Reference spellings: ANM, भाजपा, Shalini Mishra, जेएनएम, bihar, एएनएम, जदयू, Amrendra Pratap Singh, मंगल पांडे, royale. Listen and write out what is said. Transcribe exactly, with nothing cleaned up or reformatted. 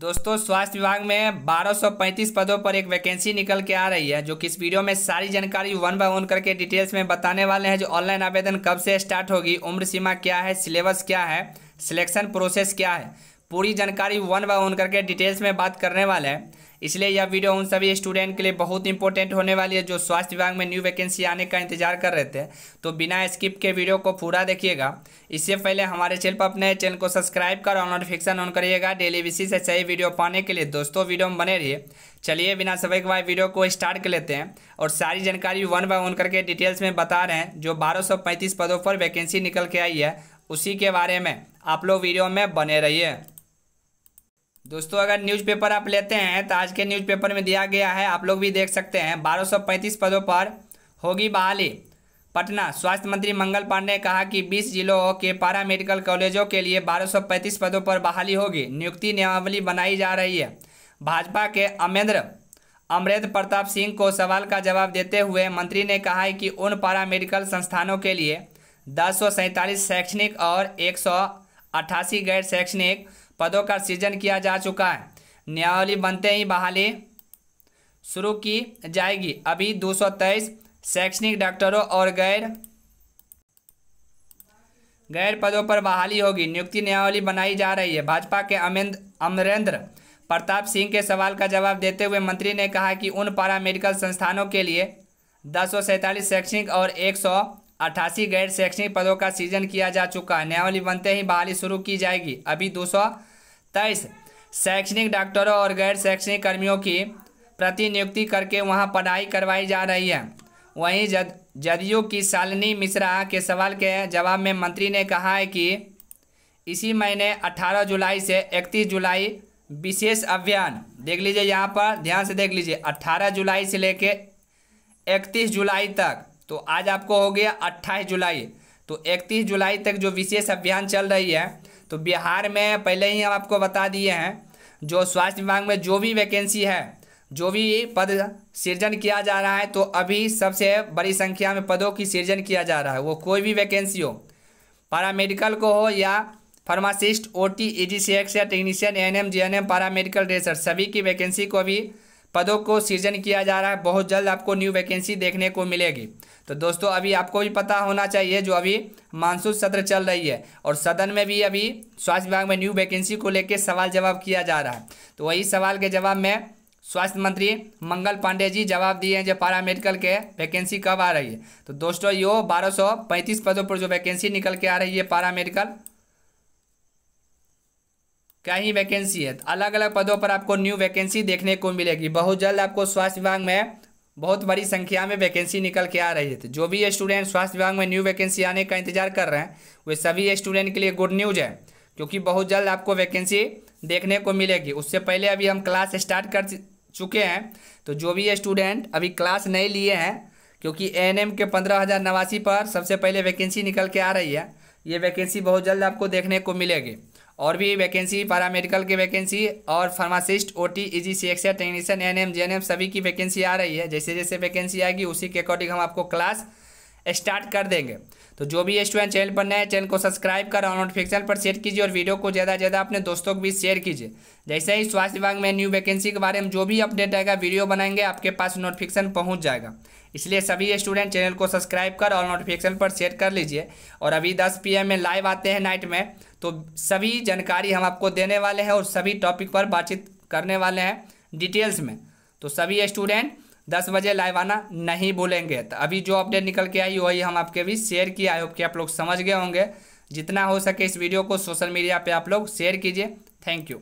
दोस्तों स्वास्थ्य विभाग में बारह सौ पैंतीस पदों पर एक वैकेंसी निकल के आ रही है, जो कि इस वीडियो में सारी जानकारी वन बाय वन करके डिटेल्स में बताने वाले हैं। जो ऑनलाइन आवेदन कब से स्टार्ट होगी, उम्र सीमा क्या है, सिलेबस क्या है, सिलेक्शन प्रोसेस क्या है, पूरी जानकारी वन बाय वन करके डिटेल्स में बात करने वाले हैं। इसलिए यह वीडियो उन सभी स्टूडेंट के लिए बहुत इंपॉर्टेंट होने वाली है जो स्वास्थ्य विभाग में न्यू वैकेंसी आने का इंतजार कर रहे थे। तो बिना स्किप के वीडियो को पूरा देखिएगा। इससे पहले हमारे चैनल पर अपने चैनल को सब्सक्राइब कर और नोटिफिकेशन ऑन करिएगा डेली बेसिस से सही वीडियो पाने के लिए। दोस्तों वीडियो में बने रहिए। चलिए बिना समय गवाए वीडियो को स्टार्ट कर लेते हैं और सारी जानकारी वन बाय वन करके डिटेल्स में बता रहे हैं। जो बारह सौ पैंतीस पदों पर वैकेंसी निकल के आई है उसी के बारे में आप लोग वीडियो में बने रहिए। दोस्तों अगर न्यूज़पेपर आप लेते हैं तो आज के न्यूज़पेपर में दिया गया है, आप लोग भी देख सकते हैं, बारह सौ पैंतीस पदों पर होगी बहाली। पटना स्वास्थ्य मंत्री मंगल पांडे ने कहा कि बीस जिलों के पारा मेडिकल कॉलेजों के लिए बारह सौ पैंतीस पदों पर बहाली होगी, नियुक्ति नियमावली बनाई जा रही है। भाजपा के अमरेंद्र अमरेंद्र प्रताप सिंह को सवाल का जवाब देते हुए मंत्री ने कहा है कि उन पारा मेडिकल संस्थानों के लिए दस सौ सैंतालीस शैक्षणिक और एक सौ अट्ठासी गैर शैक्षणिक पदों का सृजन किया जा चुका है। नियमावली बनते ही बहाली शुरू की जाएगी। अभी दो सौ तेईस शैक्षणिक डॉक्टरों और गैर गैर पदों पर बहाली होगी, नियुक्ति नियमावली बनाई जा रही है। भाजपा के अमरेंद्र प्रताप सिंह के सवाल का जवाब देते हुए मंत्री ने कहा कि उन पारा मेडिकल संस्थानों के लिए दस सौ सैंतालीस शैक्षणिक और एक सौ अट्ठासी गैर शैक्षणिक पदों का सृजन किया जा चुका है। नियमावली बनते ही बहाली शुरू की जाएगी। अभी दो सौ तेईस शैक्षणिक डॉक्टरों और गैर शैक्षणिक कर्मियों की प्रतिनियुक्ति करके वहां पढ़ाई करवाई जा रही है। वहीं जद जदयू की शालिनी मिश्रा के सवाल के जवाब में मंत्री ने कहा है कि इसी महीने अठारह जुलाई से इकतीस जुलाई विशेष अभियान, देख लीजिए यहाँ पर ध्यान से देख लीजिए, अठारह जुलाई से लेके इकतीस जुलाई तक, तो आज आपको हो गया अट्ठाईस जुलाई, तो इकतीस जुलाई तक जो विशेष अभियान चल रही है, तो बिहार में पहले ही हम आपको बता दिए हैं जो स्वास्थ्य विभाग में जो भी वैकेंसी है, जो भी पद सृजन किया जा रहा है, तो अभी सबसे बड़ी संख्या में पदों की सृजन किया जा रहा है। वो कोई भी वैकेंसी हो, पैरामेडिकल को हो या फार्मासिस्ट, ओटी, एडीसीएक्स या technician, एएनएम, जेएनएम, paramedical dresser, सभी की वैकेंसी को अभी पदों को सृजन किया जा रहा है। बहुत जल्द आपको न्यू वैकेंसी देखने को मिलेगी। तो दोस्तों अभी आपको भी पता होना चाहिए जो अभी मानसून सत्र चल रही है और सदन में भी अभी स्वास्थ्य विभाग में न्यू वैकेंसी को लेकर सवाल जवाब किया जा रहा है। तो वही सवाल के जवाब में स्वास्थ्य मंत्री मंगल पांडे जी जवाब दिए हैं जो पारा मेडिकल के वैकेंसी कब आ रही है। तो दोस्तों यो बारह सौ पैंतीस पदों पर जो वैकेंसी निकल के आ रही है पारा मेडिकल क्या ही वैकेंसी है, अलग अलग पदों पर आपको न्यू वैकेंसी देखने को मिलेगी। बहुत जल्द आपको स्वास्थ्य विभाग में बहुत बड़ी संख्या में वैकेंसी निकल के आ रही है। तो जो भी स्टूडेंट स्वास्थ्य विभाग में न्यू वैकेंसी आने का इंतजार कर रहे हैं, वे सभी स्टूडेंट के लिए गुड न्यूज़ है, क्योंकि बहुत जल्द आपको वैकेंसी देखने को मिलेगी। उससे पहले अभी हम क्लास स्टार्ट कर चुके हैं, तो जो भी स्टूडेंट अभी क्लास नहीं लिए हैं, क्योंकि ए एन एम के पंद्रह हज़ार नवासी पर सबसे पहले वैकेंसी निकल के आ रही है, ये वैकेंसी बहुत जल्द आपको देखने को मिलेगी। और भी वैकेंसी, पैरामेडिकल के वैकेंसी और pharmacist, OT, EGCX, technician, एएनएम, जेएनएम सभी की वैकेंसी आ रही है। जैसे जैसे वैकेंसी आएगी उसी के अकॉर्डिंग हम आपको क्लास स्टार्ट कर देंगे। तो जो भी स्टूडेंट चैनल पर नए, चैनल को सब्सक्राइब कर और नोटिफिकेशन पर सेट कीजिए और वीडियो को ज़्यादा से ज़्यादा अपने दोस्तों को भी शेयर कीजिए। जैसे ही स्वास्थ्य विभाग में न्यू वैकेंसी के बारे में जो भी अपडेट आएगा, वीडियो बनाएंगे, आपके पास नोटिफिकेशन पहुँच जाएगा। इसलिए सभी स्टूडेंट चैनल को सब्सक्राइब कर और नोटिफिकेशन पर शेयर कर लीजिए। और अभी दस पी एम में लाइव आते हैं नाइट में, तो सभी जानकारी हम आपको देने वाले हैं और सभी टॉपिक पर बातचीत करने वाले हैं डिटेल्स में। तो सभी स्टूडेंट दस बजे लाइव आना नहीं भूलेंगे। तो अभी जो अपडेट निकल के आई वही हम आपके भी शेयर किया। आई होप कि आप लोग समझ गए होंगे। जितना हो सके इस वीडियो को सोशल मीडिया पे आप लोग शेयर कीजिए। Thank you.